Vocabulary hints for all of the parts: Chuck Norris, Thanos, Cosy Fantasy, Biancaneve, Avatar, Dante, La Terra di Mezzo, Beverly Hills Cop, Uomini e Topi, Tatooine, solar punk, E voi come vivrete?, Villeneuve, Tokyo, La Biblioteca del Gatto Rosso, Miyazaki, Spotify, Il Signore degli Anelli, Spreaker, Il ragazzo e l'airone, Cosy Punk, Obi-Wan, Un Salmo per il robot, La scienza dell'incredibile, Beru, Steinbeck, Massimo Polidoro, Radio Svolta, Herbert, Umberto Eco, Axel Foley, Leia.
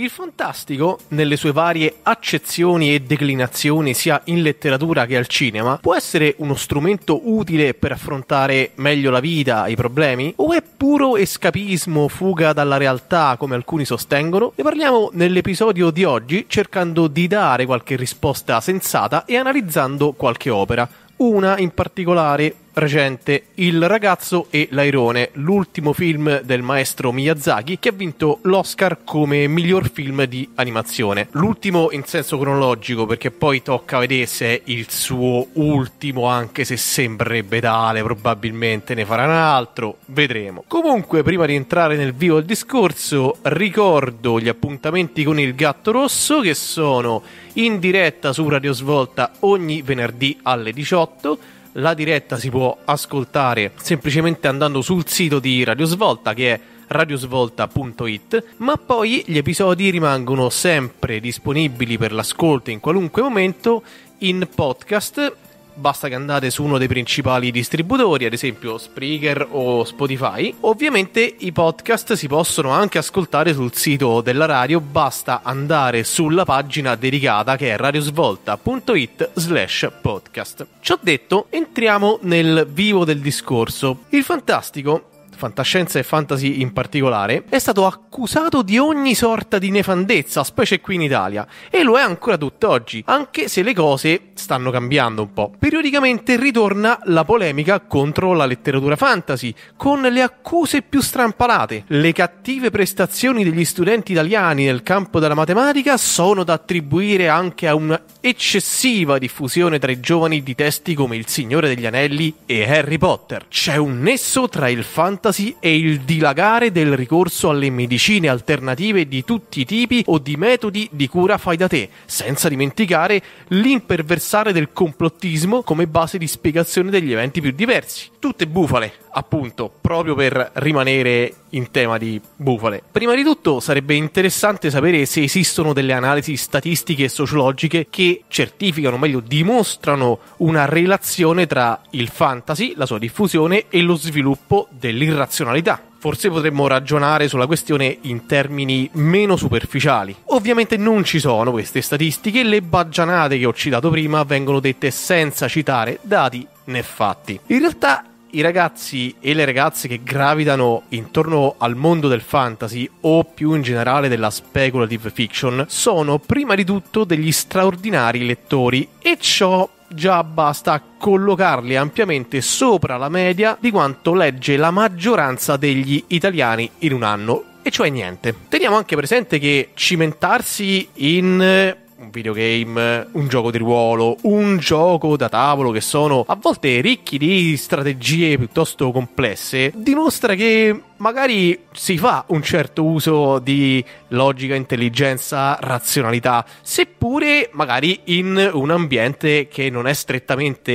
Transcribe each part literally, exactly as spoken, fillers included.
Il fantastico, nelle sue varie accezioni e declinazioni sia in letteratura che al cinema, può essere uno strumento utile per affrontare meglio la vita, i problemi, o è puro escapismo, fuga dalla realtà, come alcuni sostengono? Ne parliamo nell'episodio di oggi, cercando di dare qualche risposta sensata e analizzando qualche opera. Una in particolare recente, Il ragazzo e l'airone, l'ultimo film del maestro Miyazaki che ha vinto l'Oscar come miglior film di animazione. L'ultimo in senso cronologico, perché poi tocca vedere se è il suo ultimo, anche se sembrerebbe tale, probabilmente ne farà un altro, vedremo. Comunque, prima di entrare nel vivo del discorso, ricordo gli appuntamenti con il Gatto Rosso, che sono in diretta su Radio Svolta ogni venerdì alle diciotto. La diretta si può ascoltare semplicemente andando sul sito di Radio Svolta, che è radio svolta punto it, ma poi gli episodi rimangono sempre disponibili per l'ascolto in qualunque momento in podcast. Basta che andate su uno dei principali distributori, ad esempio Spreaker o Spotify. Ovviamente i podcast si possono anche ascoltare sul sito della radio, basta andare sulla pagina dedicata che è radiosvolta punto it slash podcast. Ciò detto, entriamo nel vivo del discorso. Il fantastico, fantascienza e fantasy in particolare, è stato accusato di ogni sorta di nefandezza, specie qui in Italia, e lo è ancora tutt'oggi, anche se le cose stanno cambiando un po'. Periodicamente ritorna la polemica contro la letteratura fantasy, con le accuse più strampalate. Le cattive prestazioni degli studenti italiani nel campo della matematica sono da attribuire anche a una eccessiva diffusione tra i giovani di testi come Il Signore degli Anelli e Harry Potter. C'è un nesso tra il fantasy e il dilagare del ricorso alle medicine alternative di tutti i tipi o di metodi di cura fai da te, senza dimenticare l'imperversare del complottismo come base di spiegazione degli eventi più diversi. Tutte bufale, appunto, proprio per rimanere in tema di bufale. Prima di tutto sarebbe interessante sapere se esistono delle analisi statistiche e sociologiche che certificano, o meglio dimostrano, una relazione tra il fantasy, la sua diffusione e lo sviluppo dell'irrazionalità. Forse potremmo ragionare sulla questione in termini meno superficiali. Ovviamente non ci sono queste statistiche, le baggianate che ho citato prima vengono dette senza citare dati né fatti. In realtà i ragazzi e le ragazze che gravitano intorno al mondo del fantasy o più in generale della speculative fiction sono prima di tutto degli straordinari lettori, e ciò già basta a collocarli ampiamente sopra la media di quanto legge la maggioranza degli italiani in un anno, e cioè niente. Teniamo anche presente che cimentarsi in un videogame, un gioco di ruolo, un gioco da tavolo che sono a volte ricchi di strategie piuttosto complesse, dimostra che magari si fa un certo uso di logica, intelligenza, razionalità, seppure magari in un ambiente che non è strettamente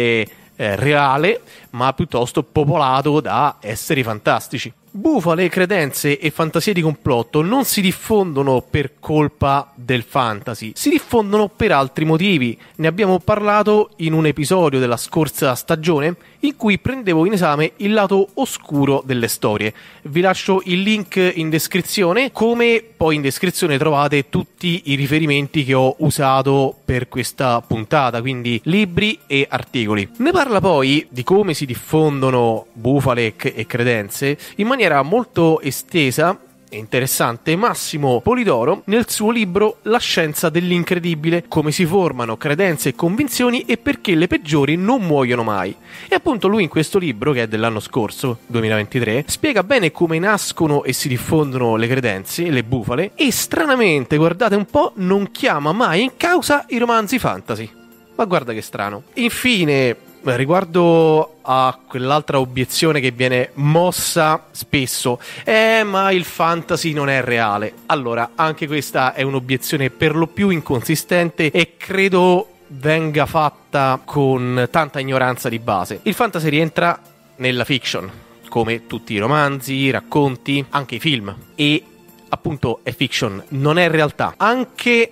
eh, reale, ma piuttosto popolato da esseri fantastici. Bufale, credenze e fantasie di complotto non si diffondono per colpa del fantasy, si diffondono per altri motivi. Ne abbiamo parlato in un episodio della scorsa stagione in cui prendevo in esame il lato oscuro delle storie. Vi lascio il link in descrizione, come poi in descrizione trovate tutti i riferimenti che ho usato per questa puntata, quindi libri e articoli. Ne parla poi di come si diffondono bufale e credenze in maniera molto estesa e interessante Massimo Polidoro nel suo libro La scienza dell'incredibile, come si formano credenze e convinzioni e perché le peggiori non muoiono mai. E appunto lui in questo libro, che è dell'anno scorso, duemilaventitré, spiega bene come nascono e si diffondono le credenze, le bufale, e stranamente, guardate un po', non chiama mai in causa i romanzi fantasy. Ma guarda che strano. Infine, riguardo a quell'altra obiezione che viene mossa spesso, eh ma il fantasy non è reale, allora anche questa è un'obiezione per lo più inconsistente e credo venga fatta con tanta ignoranza di base. Il fantasy rientra nella fiction, come tutti i romanzi, i racconti, anche i film, e appunto è fiction, non è realtà. Anche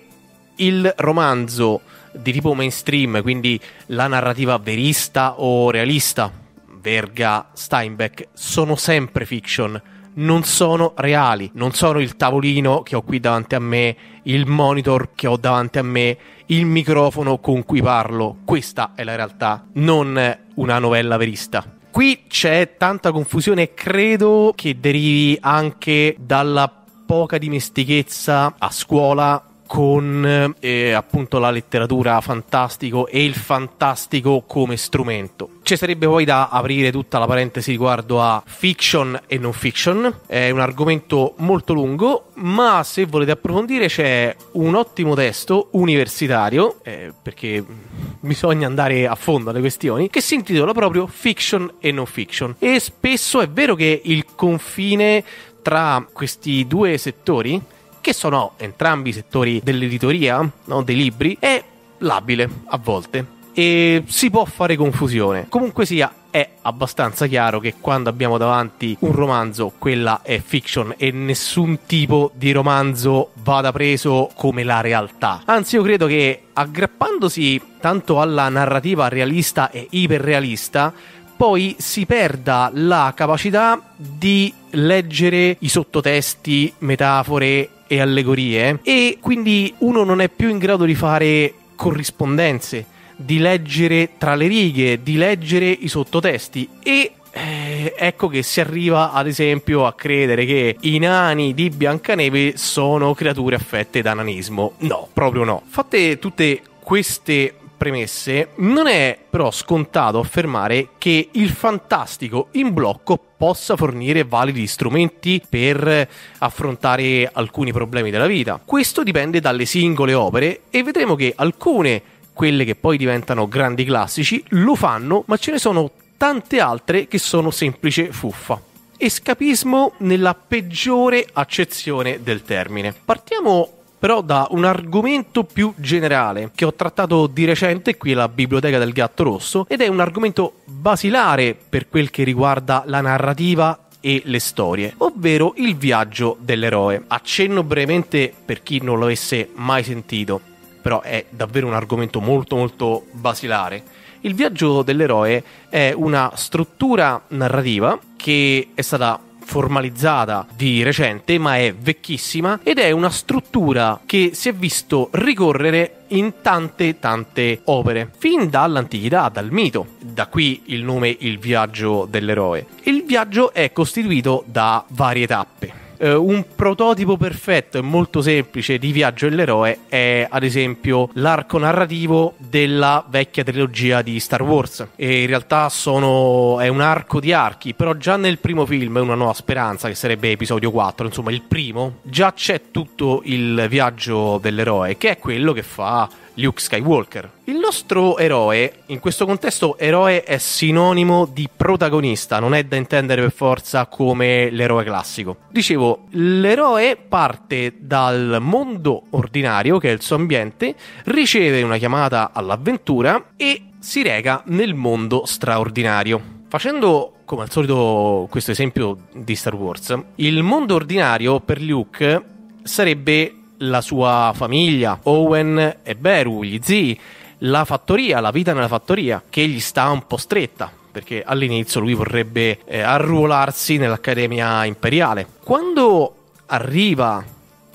il romanzo di tipo mainstream, quindi la narrativa verista o realista, Verga, Steinbeck, sono sempre fiction, non sono reali, non sono il tavolino che ho qui davanti a me, il monitor che ho davanti a me, il microfono con cui parlo. Questa è la realtà, non una novella verista. Qui c'è tanta confusione e credo che derivi anche dalla poca dimestichezza a scuola con eh, appunto la letteratura fantastico e il fantastico come strumento. Ci sarebbe poi da aprire tutta la parentesi riguardo a fiction e non fiction, è un argomento molto lungo, ma se volete approfondire c'è un ottimo testo universitario, eh, perché bisogna andare a fondo alle questioni, che si intitola proprio Fiction e non fiction, e spesso è vero che il confine tra questi due settori, che sono entrambi i settori dell'editoria, no, dei libri, è labile a volte e si può fare confusione. Comunque sia, è abbastanza chiaro che quando abbiamo davanti un romanzo, quella è fiction e nessun tipo di romanzo vada preso come la realtà. Anzi, io credo che aggrappandosi tanto alla narrativa realista e iperrealista poi si perda la capacità di leggere i sottotesti, metafore e allegorie, e quindi uno non è più in grado di fare corrispondenze, di leggere tra le righe, di leggere i sottotesti, e eh, ecco che si arriva ad esempio a credere che i nani di Biancaneve sono creature affette da nanismo. No, proprio no. Fatte tutte queste premesse, non è però scontato affermare che il fantastico in blocco possa fornire validi strumenti per affrontare alcuni problemi della vita. Questo dipende dalle singole opere e vedremo che alcune, quelle che poi diventano grandi classici, lo fanno, ma ce ne sono tante altre che sono semplice fuffa. Escapismo nella peggiore accezione del termine. Partiamo però da un argomento più generale che ho trattato di recente qui alla Biblioteca del Gatto Rosso, ed è un argomento basilare per quel che riguarda la narrativa e le storie, ovvero il viaggio dell'eroe. Accenno brevemente per chi non lo avesse mai sentito, però è davvero un argomento molto molto basilare. Il viaggio dell'eroe è una struttura narrativa che è stata formalizzata di recente, ma è vecchissima, ed è una struttura che si è visto ricorrere in tante tante opere fin dall'antichità, dal mito. Da qui il nome Il viaggio dell'eroe. Il viaggio è costituito da varie tappe. Uh, un prototipo perfetto e molto semplice di viaggio dell'eroe è ad esempio l'arco narrativo della vecchia trilogia di Star Wars, e in realtà sono è un arco di archi, però già nel primo film Una nuova speranza, che sarebbe episodio quattro, insomma il primo, già c'è tutto il viaggio dell'eroe, che è quello che fa Luke Skywalker. Il nostro eroe, in questo contesto eroe è sinonimo di protagonista, non è da intendere per forza come l'eroe classico. Dicevo, l'eroe parte dal mondo ordinario, che è il suo ambiente, riceve una chiamata all'avventura e si reca nel mondo straordinario. Facendo, come al solito, questo esempio di Star Wars, il mondo ordinario per Luke sarebbe la sua famiglia, Owen e Beru, gli zii, la fattoria, la vita nella fattoria, che gli sta un po' stretta, perché all'inizio lui vorrebbe eh, arruolarsi nell'Accademia Imperiale. Quando arriva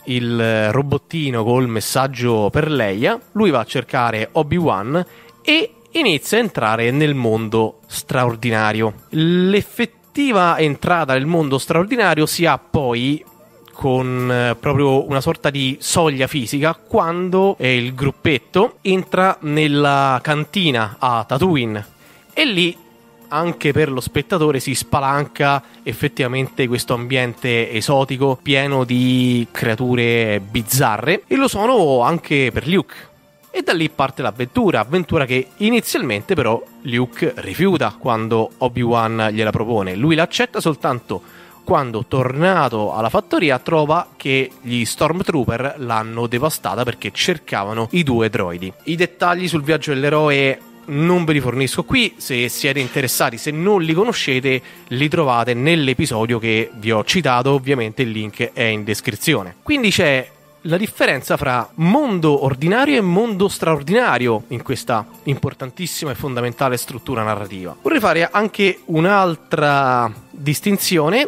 il robottino col messaggio per Leia, lui va a cercare Obi-Wan e inizia a entrare nel mondo straordinario. L'effettiva entrata nel mondo straordinario si ha poi con proprio una sorta di soglia fisica quando il gruppetto entra nella cantina a Tatooine, e lì anche per lo spettatore si spalanca effettivamente questo ambiente esotico pieno di creature bizzarre, e lo sono anche per Luke, e da lì parte l'avventura, avventura che inizialmente però Luke rifiuta quando Obi-Wan gliela propone. Lui l'accetta soltanto quando, tornato alla fattoria, trova che gli Stormtrooper l'hanno devastata perché cercavano i due droidi. I dettagli sul viaggio dell'eroe non ve li fornisco qui, se siete interessati, se non li conoscete, li trovate nell'episodio che vi ho citato, ovviamente il link è in descrizione. Quindi c'è la differenza fra mondo ordinario e mondo straordinario in questa importantissima e fondamentale struttura narrativa. Vorrei fare anche un'altra distinzione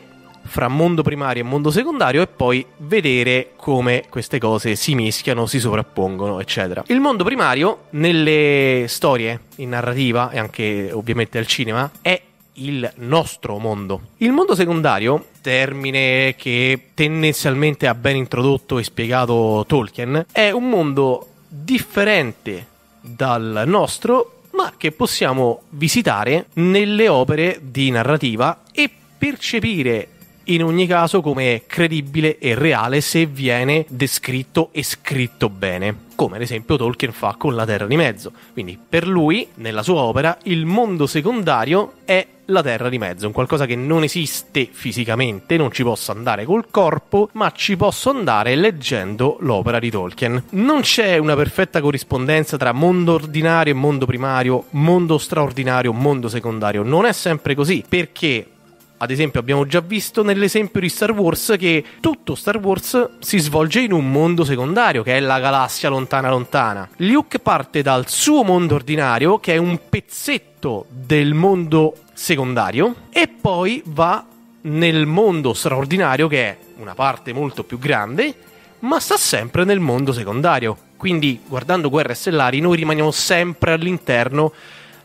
fra mondo primario e mondo secondario, e poi vedere come queste cose si mischiano, si sovrappongono, eccetera. Il mondo primario nelle storie, in narrativa e anche ovviamente al cinema, è il nostro mondo. Il mondo secondario, termine che tendenzialmente ha ben introdotto e spiegato Tolkien, è un mondo differente dal nostro, ma che possiamo visitare nelle opere di narrativa e percepire in ogni caso come credibile e reale se viene descritto e scritto bene, come ad esempio Tolkien fa con La Terra di Mezzo. Quindi per lui, nella sua opera, il mondo secondario è la Terra di Mezzo, un qualcosa che non esiste fisicamente, non ci posso andare col corpo, ma ci posso andare leggendo l'opera di Tolkien. Non c'è una perfetta corrispondenza tra mondo ordinario e mondo primario, mondo straordinario, mondo secondario, non è sempre così, perché ad esempio abbiamo già visto nell'esempio di Star Wars che tutto Star Wars si svolge in un mondo secondario, che è la galassia lontana lontana. Luke parte dal suo mondo ordinario, che è un pezzetto del mondo secondario, e poi va nel mondo straordinario, che è una parte molto più grande, ma sta sempre nel mondo secondario. Quindi guardando Guerre Stellari noi rimaniamo sempre all'interno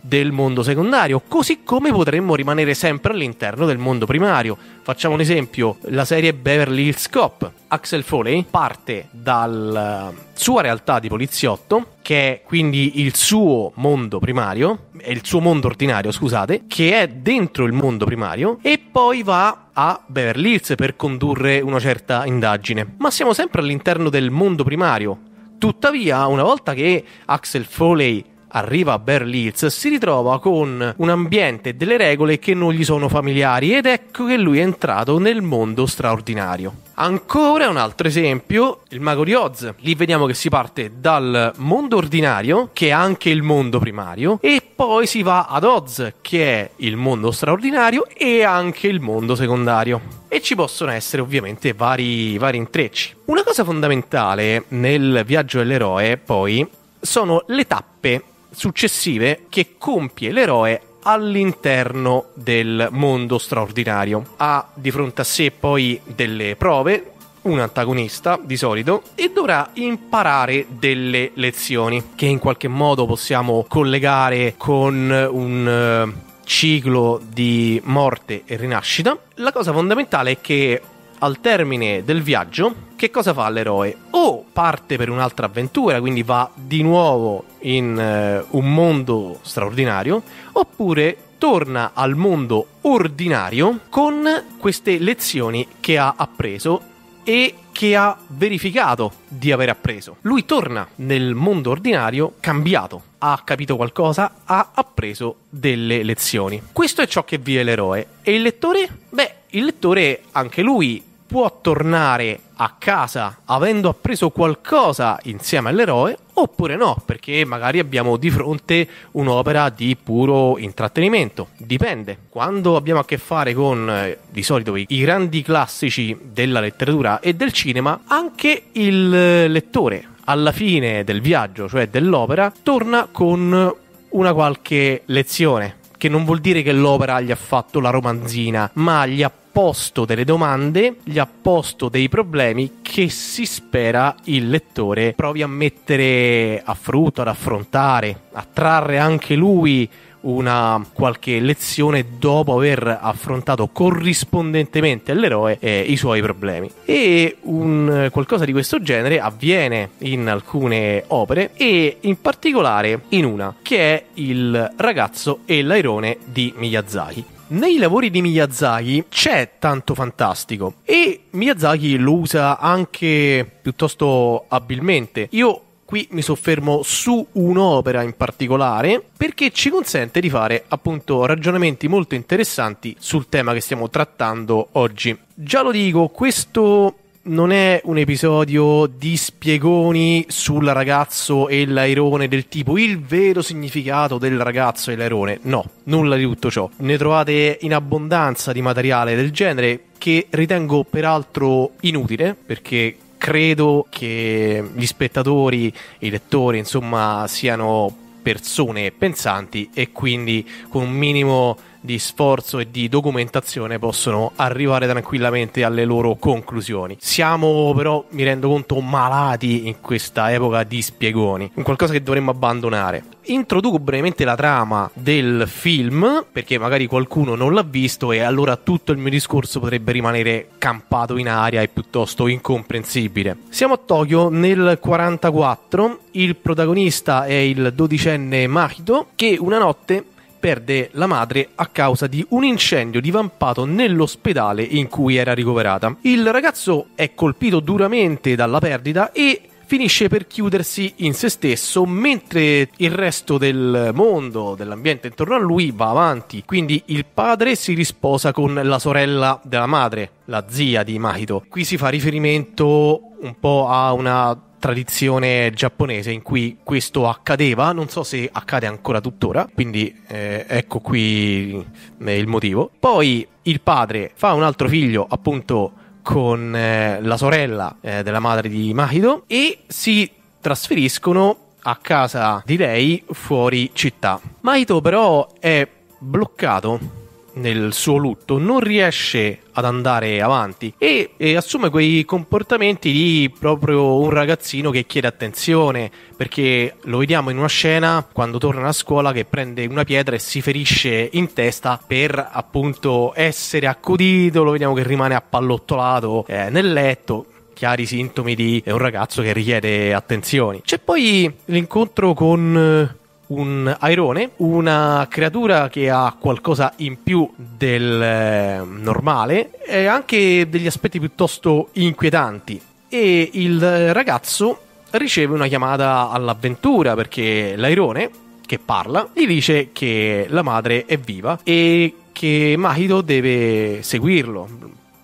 del mondo secondario, così come potremmo rimanere sempre all'interno del mondo primario. Facciamo un esempio, la serie Beverly Hills Cop. Axel Foley parte dalla sua realtà di poliziotto, che è quindi il suo mondo primario, il suo mondo ordinario, scusate, che è dentro il mondo primario, e poi va a Beverly Hills per condurre una certa indagine. Ma siamo sempre all'interno del mondo primario. Tuttavia, una volta che Axel Foley arriva a Berlitz, si ritrova con un ambiente e delle regole che non gli sono familiari, ed ecco che lui è entrato nel mondo straordinario. Ancora un altro esempio, Il Mago di Oz. Lì vediamo che si parte dal mondo ordinario, che è anche il mondo primario, e poi si va ad Oz, che è il mondo straordinario e anche il mondo secondario. E ci possono essere ovviamente vari, vari intrecci. Una cosa fondamentale nel viaggio dell'eroe, poi, sono le tappe successive che compie l'eroe all'interno del mondo straordinario. Ha di fronte a sé poi delle prove, un antagonista di solito, e dovrà imparare delle lezioni che in qualche modo possiamo collegare con un ciclo di morte e rinascita. La cosa fondamentale è che al termine del viaggio, che cosa fa l'eroe? O parte per un'altra avventura, quindi va di nuovo in eh, un mondo straordinario, oppure torna al mondo ordinario con queste lezioni che ha appreso e che ha verificato di aver appreso. Lui torna nel mondo ordinario cambiato, ha capito qualcosa, ha appreso delle lezioni. Questo è ciò che vive l'eroe. E il lettore? Beh, il lettore anche lui può tornare a casa avendo appreso qualcosa insieme all'eroe, oppure no, perché magari abbiamo di fronte un'opera di puro intrattenimento. Dipende. Quando abbiamo a che fare con eh, di solito i grandi classici della letteratura e del cinema, anche il lettore alla fine del viaggio, cioè dell'opera, torna con una qualche lezione, che non vuol dire che l'opera gli ha fatto la romanzina, ma gli ha posto delle domande, gli ha posto dei problemi che si spera il lettore provi a mettere a frutto, ad affrontare, a trarre anche lui una qualche lezione dopo aver affrontato corrispondentemente all'eroe eh, i suoi problemi. E un qualcosa di questo genere avviene in alcune opere, e in particolare in una che è Il ragazzo e l'airone di Miyazaki. Nei lavori di Miyazaki c'è tanto fantastico, e Miyazaki lo usa anche piuttosto abilmente. Io qui mi soffermo su un'opera in particolare, perché ci consente di fare appunto ragionamenti molto interessanti sul tema che stiamo trattando oggi. Già lo dico, questo non è un episodio di spiegoni sul ragazzo e l'airone, del tipo il vero significato del ragazzo e l'airone. No, nulla di tutto ciò. Ne trovate in abbondanza di materiale del genere, che ritengo peraltro inutile, perché credo che gli spettatori, i lettori, insomma, siano persone pensanti, e quindi con un minimo di sforzo e di documentazione possono arrivare tranquillamente alle loro conclusioni. Siamo però, mi rendo conto, malati in questa epoca di spiegoni, un qualcosa che dovremmo abbandonare. Introduco brevemente la trama del film, perché magari qualcuno non l'ha visto e allora tutto il mio discorso potrebbe rimanere campato in aria e piuttosto incomprensibile. Siamo a Tokyo nel quarantaquattro, il protagonista è il dodicenne Mahito, che una notte perde la madre a causa di un incendio divampato nell'ospedale in cui era ricoverata. Il ragazzo è colpito duramente dalla perdita e finisce per chiudersi in se stesso, mentre il resto del mondo, dell'ambiente intorno a lui, va avanti. Quindi il padre si risposa con la sorella della madre, la zia di Mahito. Qui si fa riferimento un po' a una tradizione giapponese in cui questo accadeva, non so se accade ancora tuttora, quindi eh, ecco qui il motivo. Poi il padre fa un altro figlio, appunto, con eh, la sorella eh, della madre di Mahito, e si trasferiscono a casa di lei fuori città. Mahito però è bloccato nel suo lutto, non riesce ad andare avanti e, e assume quei comportamenti di proprio un ragazzino che chiede attenzione, perché lo vediamo in una scena quando torna a scuola che prende una pietra e si ferisce in testa per appunto essere accudito, lo vediamo che rimane appallottolato eh, nel letto, chiari sintomi di un ragazzo che richiede attenzioni. C'è poi l'incontro con un airone, una creatura che ha qualcosa in più del eh, normale e anche degli aspetti piuttosto inquietanti, e il ragazzo riceve una chiamata all'avventura perché l'airone, che parla, gli dice che la madre è viva e che Mahito deve seguirlo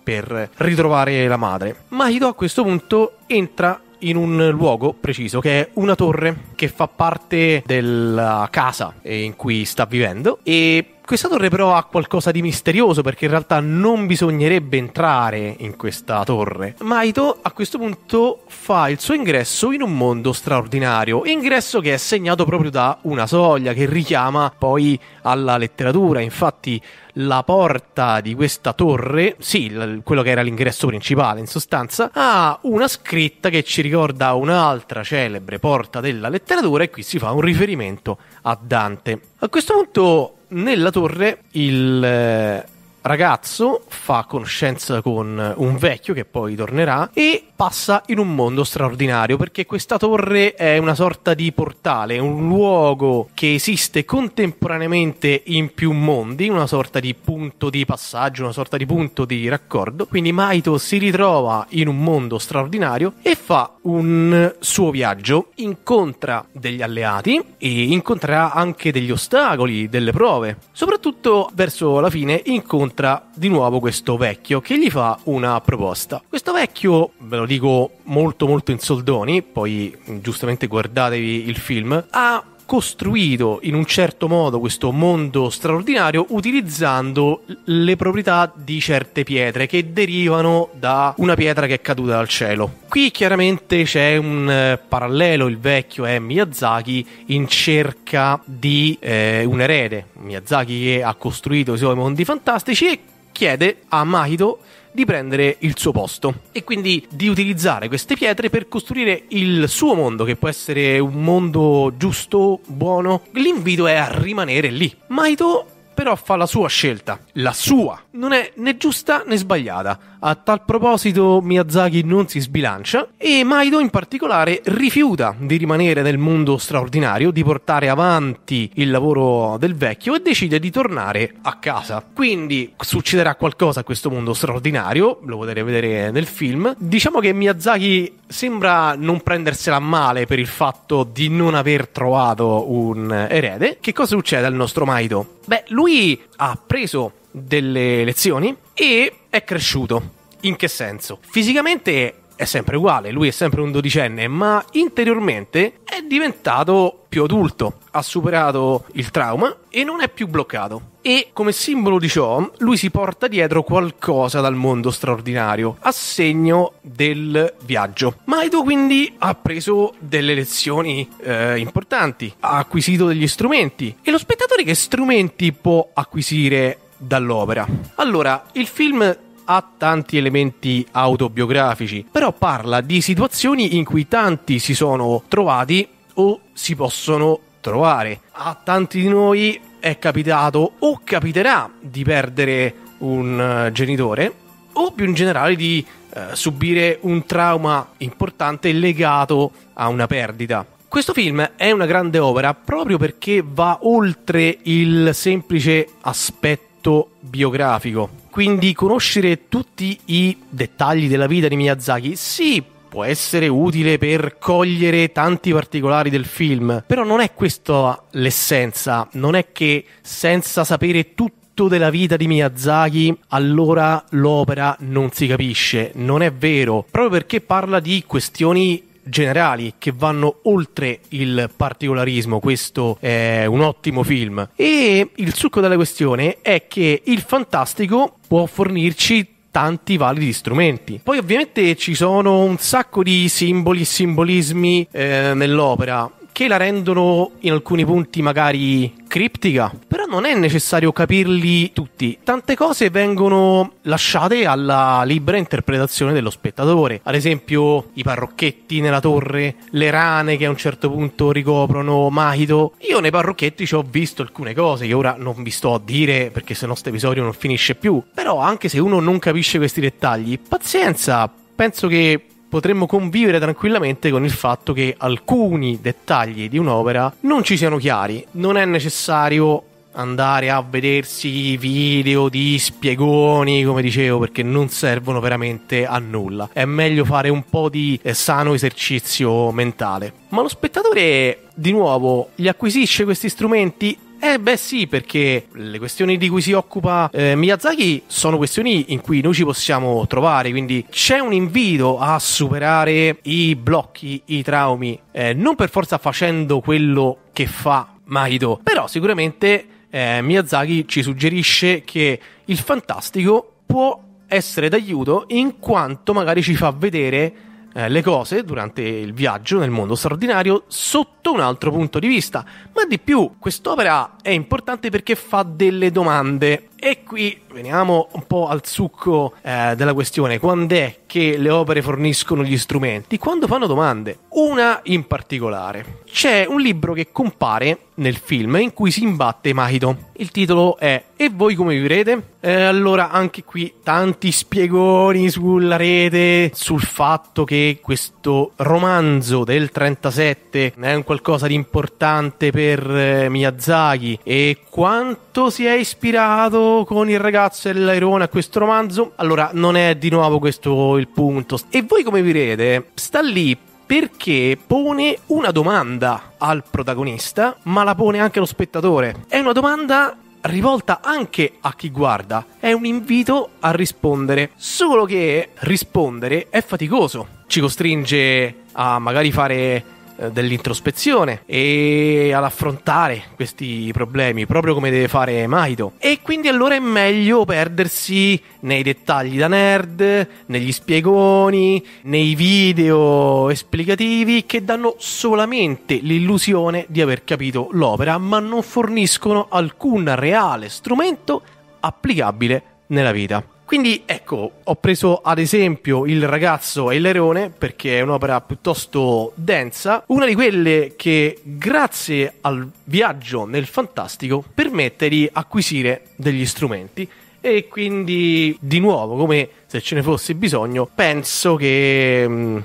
per ritrovare la madre. Mahito a questo punto entra in un luogo preciso, che è una torre che fa parte della casa in cui sta vivendo, e questa torre però ha qualcosa di misterioso, perché in realtà non bisognerebbe entrare in questa torre. Mahito a questo punto fa il suo ingresso in un mondo straordinario, ingresso che è segnato proprio da una soglia che richiama poi alla letteratura. Infatti la porta di questa torre, sì, quello che era l'ingresso principale in sostanza, ha una scritta che ci ricorda un'altra celebre porta della letteratura, e qui si fa un riferimento a Dante. A questo punto nella torre il ragazzo fa conoscenza con un vecchio che poi tornerà e passa in un mondo straordinario, perché questa torre è una sorta di portale, un luogo che esiste contemporaneamente in più mondi, una sorta di punto di passaggio, una sorta di punto di raccordo. Quindi Mahito si ritrova in un mondo straordinario e fa un suo viaggio, incontra degli alleati e incontrerà anche degli ostacoli, delle prove. Soprattutto verso la fine incontra di nuovo questo vecchio che gli fa una proposta. Questo vecchio, ve lo dico molto molto in soldoni, poi giustamente guardatevi il film, ha costruito in un certo modo questo mondo straordinario utilizzando le proprietà di certe pietre che derivano da una pietra che è caduta dal cielo. Qui chiaramente c'è un parallelo, il vecchio è Miyazaki in cerca di eh, un erede, Miyazaki che ha costruito i suoi mondi fantastici e chiede a Mahito di prendere il suo posto e quindi di utilizzare queste pietre per costruire il suo mondo, che può essere un mondo giusto, buono. L'invito è a rimanere lì. Mahito però fa la sua scelta, la sua, non è né giusta né sbagliata. A tal proposito Miyazaki non si sbilancia e Mahito in particolare rifiuta di rimanere nel mondo straordinario, di portare avanti il lavoro del vecchio, e decide di tornare a casa. Quindi succederà qualcosa a questo mondo straordinario, lo potete vedere nel film. Diciamo che Miyazaki sembra non prendersela male per il fatto di non aver trovato un erede. Che cosa succede al nostro Mahito? Beh, lui ha preso delle lezioni e è cresciuto. In che senso? Fisicamente è sempre uguale, lui è sempre un dodicenne, ma interiormente è diventato più adulto, ha superato il trauma e non è più bloccato. E come simbolo di ciò lui si porta dietro qualcosa dal mondo straordinario a segno del viaggio. Mahito quindi ha preso delle lezioni eh, importanti, ha acquisito degli strumenti. E lo spettatore che strumenti può acquisire dall'opera? Allora, il film ha tanti elementi autobiografici, però parla di situazioni in cui tanti si sono trovati o si possono trovare. A tanti di noi è capitato o capiterà di perdere un genitore, o più in generale di eh, subire un trauma importante legato a una perdita. Questo film è una grande opera proprio perché va oltre il semplice aspetto biografico. Quindi conoscere tutti i dettagli della vita di Miyazaki sì, può essere utile per cogliere tanti particolari del film, però non è questa l'essenza. Non è che senza sapere tutto della vita di Miyazaki allora l'opera non si capisce. Non è vero, proprio perché parla di questioni generali che vanno oltre il particolarismo. Questo è un ottimo film. E il succo della questione è che il fantastico può fornirci tanti validi strumenti. Poi ovviamente ci sono un sacco di simboli, simbolismi eh, nell'opera che la rendono in alcuni punti magari criptica, però non è necessario capirli tutti. Tante cose vengono lasciate alla libera interpretazione dello spettatore, ad esempio i parrocchetti nella torre, le rane che a un certo punto ricoprono Mahito. Io nei parrocchetti ci ho visto alcune cose che ora non vi sto a dire perché sennò questo episodio non finisce più, però anche se uno non capisce questi dettagli, pazienza, penso che potremmo convivere tranquillamente con il fatto che alcuni dettagli di un'opera non ci siano chiari. Non è necessario andare a vedersi video di spiegoni, come dicevo, perché non servono veramente a nulla. È meglio fare un po' di sano esercizio mentale. Ma lo spettatore, di nuovo, gli acquisisce questi strumenti? Eh beh sì, perché le questioni di cui si occupa eh, Miyazaki sono questioni in cui noi ci possiamo trovare, quindi c'è un invito a superare i blocchi, i traumi, eh, non per forza facendo quello che fa Mahito, però sicuramente eh, Miyazaki ci suggerisce che il fantastico può essere d'aiuto in quanto magari ci fa vedere le cose durante il viaggio nel mondo straordinario sotto un altro punto di vista. Ma di più, quest'opera è importante perché fa delle domande. E qui veniamo un po' al succo eh, della questione. Quando è che le opere forniscono gli strumenti? Quando fanno domande. Una in particolare. C'è un libro che compare nel film in cui si imbatte Mahito. Il titolo è "E voi come vivrete?". Eh, allora anche qui tanti spiegoni sulla rete, sul fatto che questo romanzo del trentasette è un qualcosa di importante per eh, Miyazaki e quanto si è ispirato con Il ragazzo e l'airone a questo romanzo. Allora non è di nuovo questo il punto. "E voi come vivrete?" sta lì perché pone una domanda al protagonista, ma la pone anche allo spettatore. È una domanda rivolta anche a chi guarda, è un invito a rispondere, solo che rispondere è faticoso, ci costringe a magari fare eh, dell'introspezione e ad affrontare questi problemi, proprio come deve fare Mahito. E quindi allora è meglio perdersi nei dettagli da nerd, negli spiegoni, nei video esplicativi che danno solamente l'illusione di aver capito l'opera, ma non forniscono alcun reale strumento applicabile nella vita. Quindi ecco, ho preso ad esempio Il ragazzo e l'airone perché è un'opera piuttosto densa, una di quelle che grazie al viaggio nel fantastico permette di acquisire degli strumenti. E quindi di nuovo, come se ce ne fosse bisogno, penso che mh,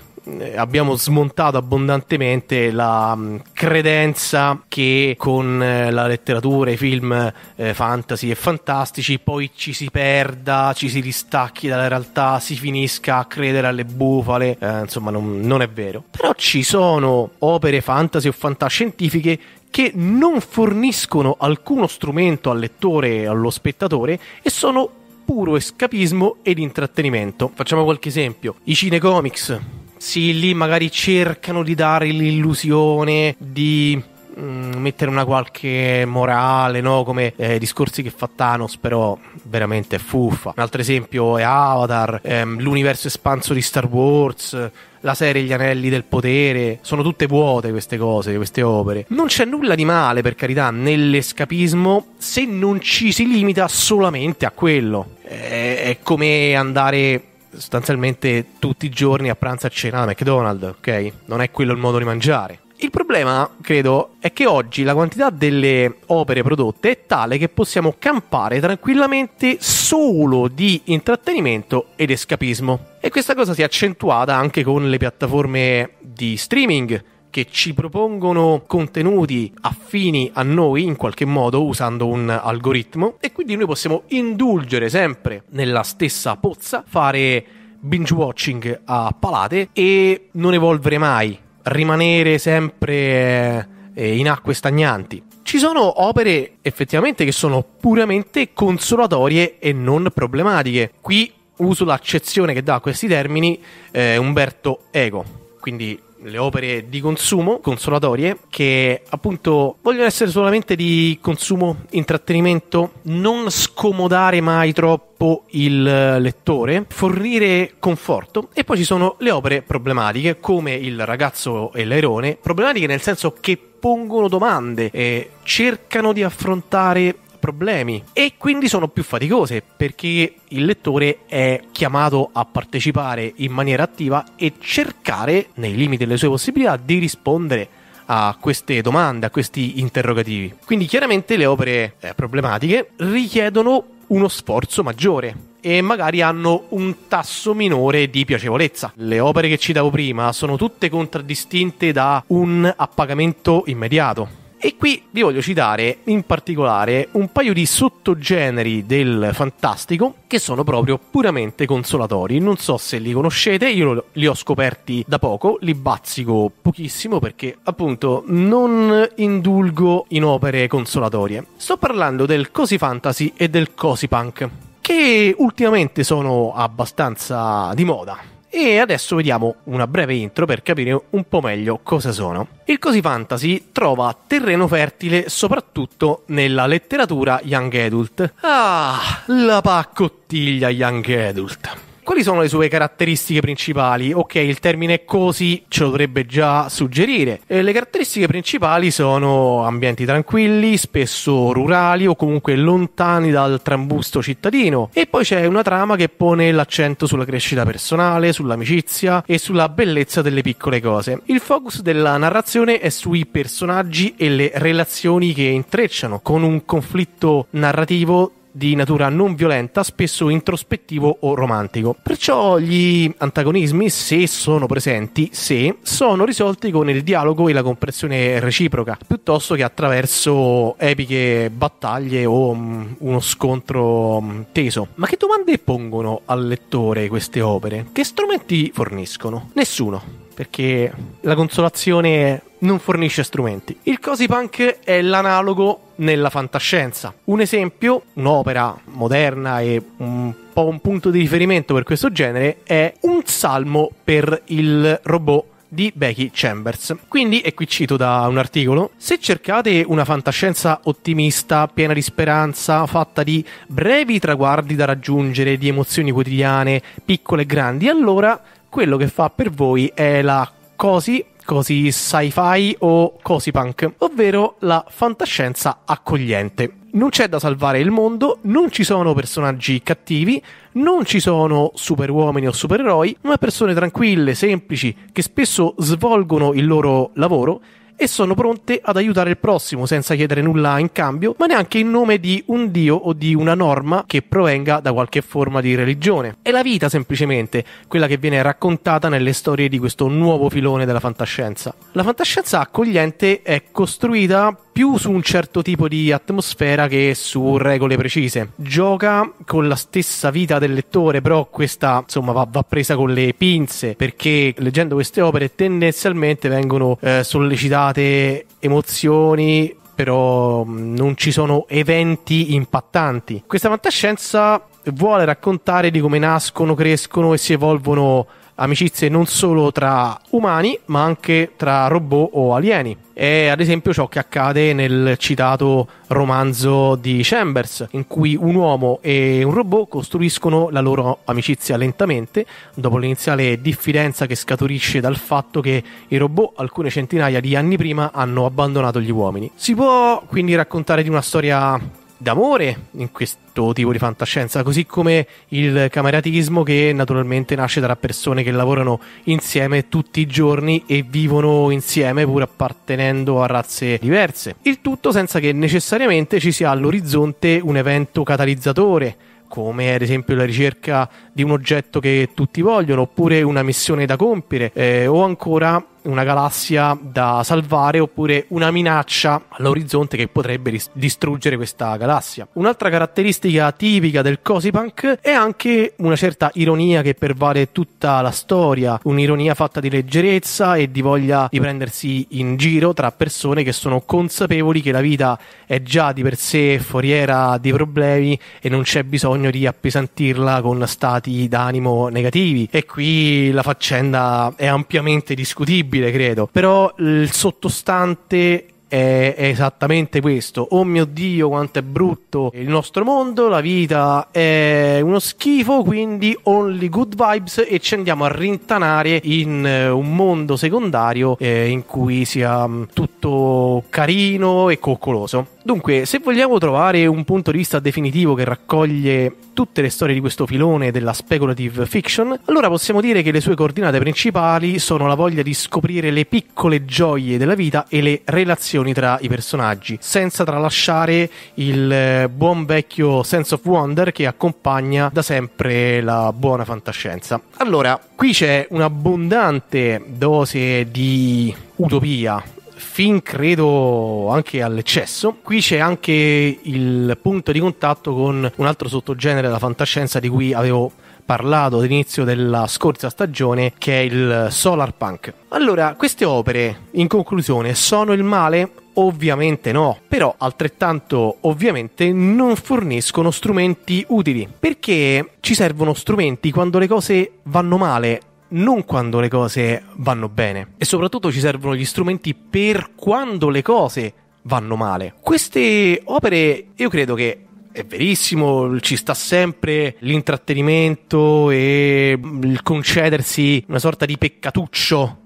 abbiamo smontato abbondantemente la mh, credenza che con eh, la letteratura, i film eh, fantasy e fantastici poi ci si perda, ci si distacchi dalla realtà, si finisca a credere alle bufale. Eh, insomma, non, non è vero. Però ci sono opere fantasy o fantascientifiche che non forniscono alcuno strumento al lettore, allo spettatore, e sono puro escapismo ed intrattenimento. Facciamo qualche esempio. I cinecomics, sì, lì magari cercano di dare l'illusione di mettere una qualche morale, no? Come i eh, discorsi che fa Thanos, però veramente è fuffa. Un altro esempio è Avatar, ehm, l'universo espanso di Star Wars, la serie Gli Anelli del Potere. Sono tutte vuote queste cose, queste opere. Non c'è nulla di male, per carità, nell'escapismo, se non ci si limita solamente a quello. È, è come andare sostanzialmente tutti i giorni a pranzo e a cena da McDonald's, ok? Non è quello il modo di mangiare. Il problema, credo, è che oggi la quantità delle opere prodotte è tale che possiamo campare tranquillamente solo di intrattenimento ed escapismo. E questa cosa si è accentuata anche con le piattaforme di streaming, che ci propongono contenuti affini a noi in qualche modo usando un algoritmo, e quindi noi possiamo indulgere sempre nella stessa pozza, fare binge watching a palate e non evolvere mai, rimanere sempre eh, in acque stagnanti. Ci sono opere effettivamente che sono puramente consolatorie e non problematiche. Qui uso l'accezione che dà a questi termini eh, Umberto Eco, quindi le opere di consumo consolatorie che appunto vogliono essere solamente di consumo, intrattenimento, non scomodare mai troppo il lettore, fornire conforto. E poi ci sono le opere problematiche come Il ragazzo e l'airone, problematiche nel senso che pongono domande e cercano di affrontare problemi, e quindi sono più faticose perché il lettore è chiamato a partecipare in maniera attiva e cercare, nei limiti delle sue possibilità, di rispondere a queste domande, a questi interrogativi. Quindi chiaramente le opere eh, problematiche richiedono uno sforzo maggiore e magari hanno un tasso minore di piacevolezza. Le opere che citavo prima sono tutte contraddistinte da un appagamento immediato. E qui vi voglio citare in particolare un paio di sottogeneri del fantastico che sono proprio puramente consolatori. Non so se li conoscete, io li ho scoperti da poco, li bazzico pochissimo perché appunto non indulgo in opere consolatorie. Sto parlando del Cosy Fantasy e del Cosy Punk, che ultimamente sono abbastanza di moda. E adesso vediamo una breve intro per capire un po' meglio cosa sono. Il Cosy Fantasy trova terreno fertile soprattutto nella letteratura young adult. Ah, la paccottiglia young adult. Quali sono le sue caratteristiche principali? Ok, il termine così ce lo dovrebbe già suggerire. E le caratteristiche principali sono ambienti tranquilli, spesso rurali o comunque lontani dal trambusto cittadino. E poi c'è una trama che pone l'accento sulla crescita personale, sull'amicizia e sulla bellezza delle piccole cose. Il focus della narrazione è sui personaggi e le relazioni che intrecciano, con un conflitto narrativo di natura non violenta, spesso introspettivo o romantico. Perciò gli antagonismi, se sono presenti, se sono risolti con il dialogo e la comprensione reciproca, piuttosto che attraverso epiche battaglie o um, uno scontro um, teso. Ma che domande pongono al lettore queste opere? Che strumenti forniscono? Nessuno, perché la consolazione non fornisce strumenti. Il Cosy Punk è l'analogo nella fantascienza. Un esempio, un'opera moderna e un po' un punto di riferimento per questo genere, è Un salmo per il robot di Becky Chambers. Quindi, e qui cito da un articolo, se cercate una fantascienza ottimista, piena di speranza, fatta di brevi traguardi da raggiungere, di emozioni quotidiane, piccole e grandi, allora quello che fa per voi è la Cosy, Cosy Sci-Fi o Cosy Punk, ovvero la fantascienza accogliente. Non c'è da salvare il mondo, non ci sono personaggi cattivi, non ci sono superuomini o supereroi, ma persone tranquille, semplici, che spesso svolgono il loro lavoro e sono pronte ad aiutare il prossimo senza chiedere nulla in cambio, ma neanche in nome di un dio o di una norma che provenga da qualche forma di religione. È la vita semplicemente quella che viene raccontata nelle storie di questo nuovo filone della fantascienza. La fantascienza accogliente è costruita più su un certo tipo di atmosfera che su regole precise. Gioca con la stessa vita del lettore, però questa insomma va, va presa con le pinze, perché leggendo queste opere tendenzialmente vengono eh, sollecitate emozioni, però non ci sono eventi impattanti. Questa fantascienza vuole raccontare di come nascono, crescono e si evolvono amicizie non solo tra umani ma anche tra robot o alieni. È ad esempio ciò che accade nel citato romanzo di Chambers, in cui un uomo e un robot costruiscono la loro amicizia lentamente dopo l'iniziale diffidenza che scaturisce dal fatto che i robot alcune centinaia di anni prima hanno abbandonato gli uomini. Si può quindi raccontare di una storia d'amore in questo tipo di fantascienza, così come il cameratismo, che naturalmente nasce tra persone che lavorano insieme tutti i giorni e vivono insieme pur appartenendo a razze diverse. Il tutto senza che necessariamente ci sia all'orizzonte un evento catalizzatore, come ad esempio la ricerca di un oggetto che tutti vogliono, oppure una missione da compiere, eh, o ancora una galassia da salvare, oppure una minaccia all'orizzonte che potrebbe ris- distruggere questa galassia. Un'altra caratteristica tipica del Cosy Punk è anche una certa ironia che pervade tutta la storia, un'ironia fatta di leggerezza e di voglia di prendersi in giro tra persone che sono consapevoli che la vita è già di per sé foriera di problemi e non c'è bisogno di appesantirla con stati d'animo negativi. E qui la faccenda è ampiamente discutibile, credo, però il sottostante è esattamente questo: oh mio Dio, quanto è brutto il nostro mondo, la vita è uno schifo, quindi only good vibes, e ci andiamo a rintanare in un mondo secondario eh, in cui sia tutto carino e coccoloso. Dunque, se vogliamo trovare un punto di vista definitivo che raccoglie tutte le storie di questo filone della speculative fiction, allora possiamo dire che le sue coordinate principali sono la voglia di scoprire le piccole gioie della vita e le relazioni tra i personaggi, senza tralasciare il buon vecchio sense of wonder che accompagna da sempre la buona fantascienza. Allora, qui c'è un'abbondante dose di utopia, fin credo anche all'eccesso. Qui c'è anche il punto di contatto con un altro sottogenere della fantascienza di cui avevo parlato all'inizio della scorsa stagione, che è il solar punk. Allora, queste opere, in conclusione, sono il male? Ovviamente no, però altrettanto ovviamente non forniscono strumenti utili, perché ci servono strumenti quando le cose vanno male, non quando le cose vanno bene, e soprattutto ci servono gli strumenti per quando le cose vanno male. Queste opere, io credo che è verissimo, ci sta sempre l'intrattenimento e il concedersi una sorta di peccatuccio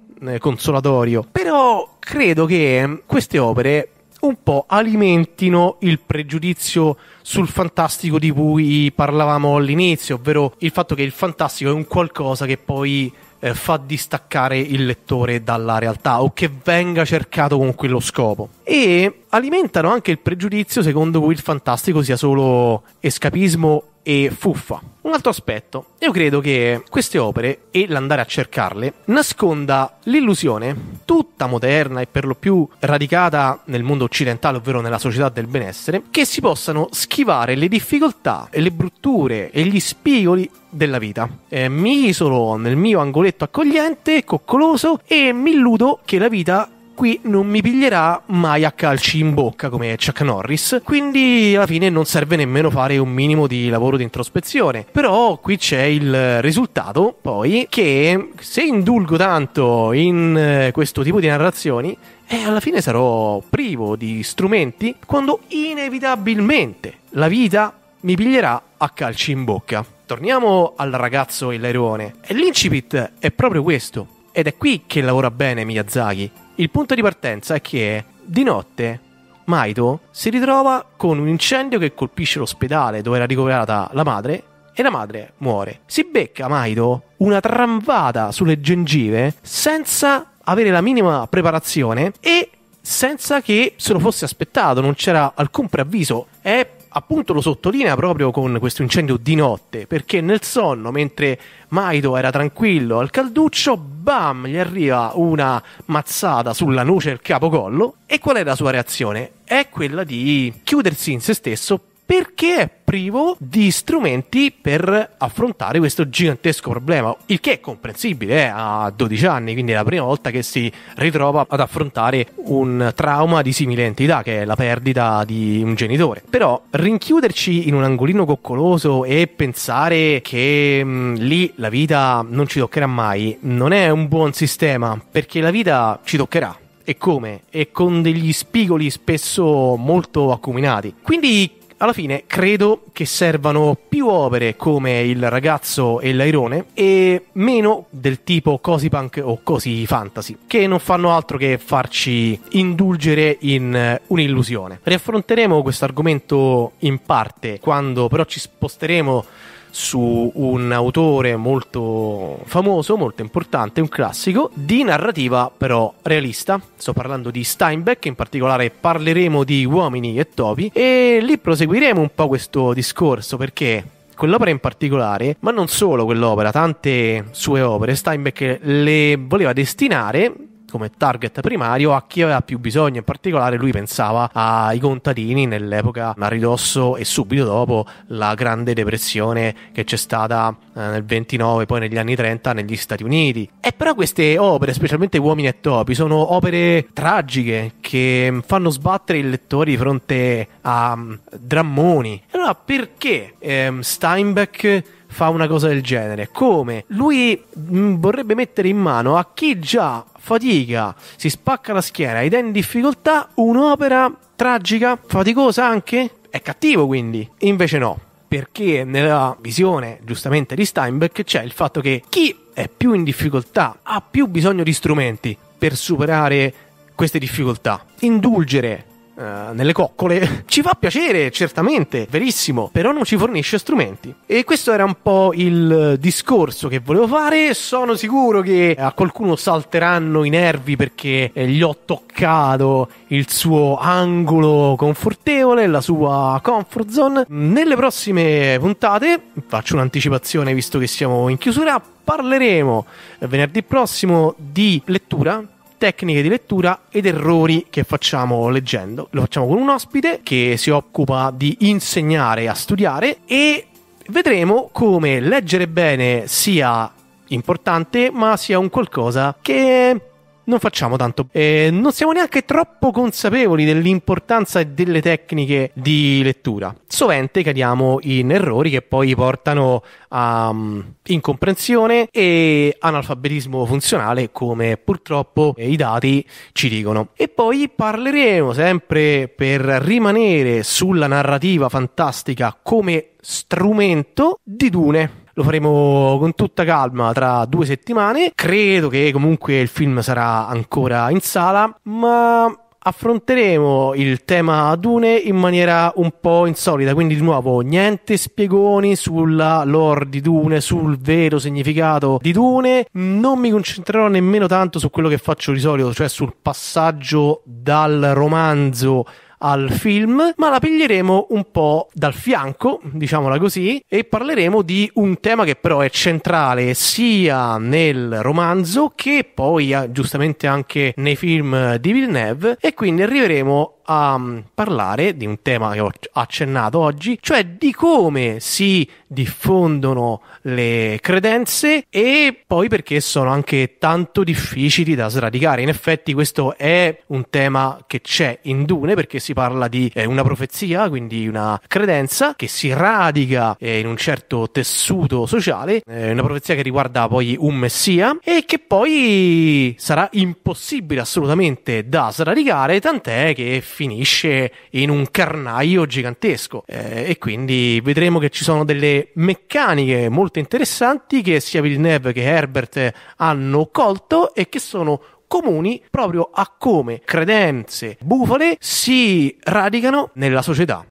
consolatorio, però credo che queste opere un po' alimentino il pregiudizio sul fantastico di cui parlavamo all'inizio, ovvero il fatto che il fantastico è un qualcosa che poi eh, fa distaccare il lettore dalla realtà, o che venga cercato con quello scopo, e alimentano anche il pregiudizio secondo cui il fantastico sia solo escapismo e fuffa. Un altro aspetto: io credo che queste opere e l'andare a cercarle nasconda l'illusione, tutta moderna e per lo più radicata nel mondo occidentale, ovvero nella società del benessere, che si possano schivare le difficoltà e le brutture e gli spigoli della vita. Eh, mi isolo nel mio angoletto accogliente, coccoloso, e mi illudo che la vita qui non mi piglierà mai a calci in bocca come Chuck Norris, quindi alla fine non serve nemmeno fare un minimo di lavoro di introspezione. Però qui c'è il risultato poi che, se indulgo tanto in questo tipo di narrazioni, eh, alla fine sarò privo di strumenti quando inevitabilmente la vita mi piglierà a calci in bocca. Torniamo al ragazzo e l'airone, e l'incipit è proprio questo, ed è qui che lavora bene Miyazaki. Il punto di partenza è che di notte Mahito si ritrova con un incendio che colpisce l'ospedale dove era ricoverata la madre, e la madre muore. Si becca Mahito una tramvata sulle gengive senza avere la minima preparazione e senza che se lo fosse aspettato, non c'era alcun preavviso. È appunto, lo sottolinea proprio con questo incendio di notte, perché nel sonno, mentre Mahito era tranquillo al calduccio, bam, gli arriva una mazzata sulla noce e il capocollo, e qual è la sua reazione? È quella di chiudersi in se stesso perché è privo di strumenti per affrontare questo gigantesco problema, il che è comprensibile, eh, a dodici anni, quindi è la prima volta che si ritrova ad affrontare un trauma di simile entità, che è la perdita di un genitore. Però rinchiuderci in un angolino coccoloso e pensare che mh, lì la vita non ci toccherà mai non è un buon sistema, perché la vita ci toccherà. E come? E con degli spigoli spesso molto acuminati. Quindi alla fine credo che servano più opere come Il ragazzo e l'airone e meno del tipo Cosy Punk o Cosy Fantasy, che non fanno altro che farci indulgere in un'illusione. Riaffronteremo questo argomento in parte quando però ci sposteremo su un autore molto famoso, molto importante, un classico di narrativa però realista. Sto parlando di Steinbeck, in particolare parleremo di Uomini e Topi e lì proseguiremo un po' questo discorso, perché quell'opera in particolare, ma non solo quell'opera, tante sue opere, Steinbeck le voleva destinare come target primario a chi aveva più bisogno. In particolare lui pensava ai contadini nell'epoca a ridosso e subito dopo la grande depressione che c'è stata nel ventinove, poi negli anni trenta negli Stati Uniti. E però queste opere, specialmente Uomini e Topi, sono opere tragiche che fanno sbattere i lettori di fronte a drammoni. E allora perché ehm, Steinbeck fa una cosa del genere? Come? Lui vorrebbe mettere in mano a chi già fatica, si spacca la schiena ed è in difficoltà un'opera tragica, faticosa anche? È cattivo quindi? Invece no, perché nella visione giustamente di Steinbeck c'è il fatto che chi è più in difficoltà ha più bisogno di strumenti per superare queste difficoltà. Indulgere nelle coccole ci fa piacere, certamente, verissimo, però non ci fornisce strumenti. E questo era un po' il discorso che volevo fare. Sono sicuro che a qualcuno salteranno i nervi perché gli ho toccato il suo angolo confortevole, la sua comfort zone. Nelle prossime puntate, faccio un'anticipazione visto che siamo in chiusura, parleremo venerdì prossimo di lettura, tecniche di lettura ed errori che facciamo leggendo. Lo facciamo con un ospite che si occupa di insegnare a studiare e vedremo come leggere bene sia importante, ma sia un qualcosa che non facciamo tanto. E non siamo neanche troppo consapevoli dell'importanza e delle tecniche di lettura. Sovente cadiamo in errori che poi portano a um, incomprensione e analfabetismo funzionale, come purtroppo i dati ci dicono. E poi parleremo, sempre per rimanere sulla narrativa fantastica come strumento, di Dune. Lo faremo con tutta calma tra due settimane. Credo che comunque il film sarà ancora in sala, ma affronteremo il tema Dune in maniera un po' insolita, quindi di nuovo niente spiegoni sulla lore di Dune, sul vero significato di Dune. Non mi concentrerò nemmeno tanto su quello che faccio di solito, cioè sul passaggio dal romanzo al film, ma la piglieremo un po' dal fianco, diciamola così, e parleremo di un tema che però è centrale sia nel romanzo che poi giustamente anche nei film di Villeneuve. E quindi arriveremo a parlare di un tema che ho accennato oggi, cioè di come si diffondono le credenze e poi perché sono anche tanto difficili da sradicare. In effetti questo è un tema che c'è in Dune, perché si parla di eh, una profezia, quindi una credenza che si radica eh, in un certo tessuto sociale, eh, una profezia che riguarda poi un messia e che poi sarà impossibile assolutamente da sradicare, tant'è che finisce in un carnaio gigantesco. Eh, e quindi vedremo che ci sono delle meccaniche molto interessanti che sia Villeneuve che Herbert hanno colto e che sono comuni proprio a come credenze bufale si radicano nella società.